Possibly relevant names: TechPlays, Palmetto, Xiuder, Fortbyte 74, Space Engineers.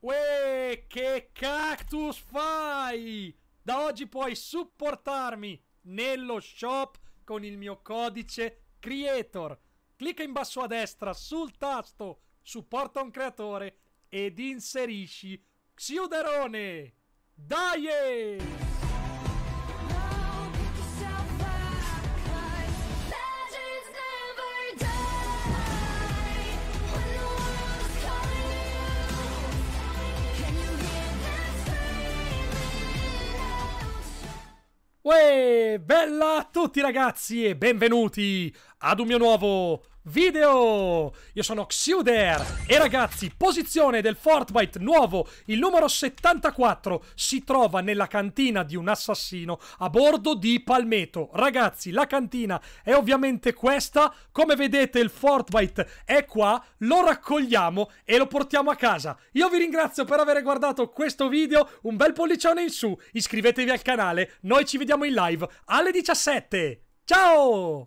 Uè, che cactus fai? Da oggi puoi supportarmi nello shop con il mio codice creator. Clicca in basso a destra sul tasto supporta un creatore ed inserisci Xiuderone. Dai! Uè, bella a tutti ragazzi e benvenuti ad un mio nuovo video. Io sono Xiuder e ragazzi, posizione del Fortbyte nuovo, il numero 74, si trova nella cantina di un assassino a bordo di Palmetto. Ragazzi, la cantina è ovviamente questa, come vedete il Fortbyte è qua, lo raccogliamo e lo portiamo a casa. Io vi ringrazio per aver guardato questo video, un bel pollicione in su, iscrivetevi al canale, noi ci vediamo in live alle 17. Ciao!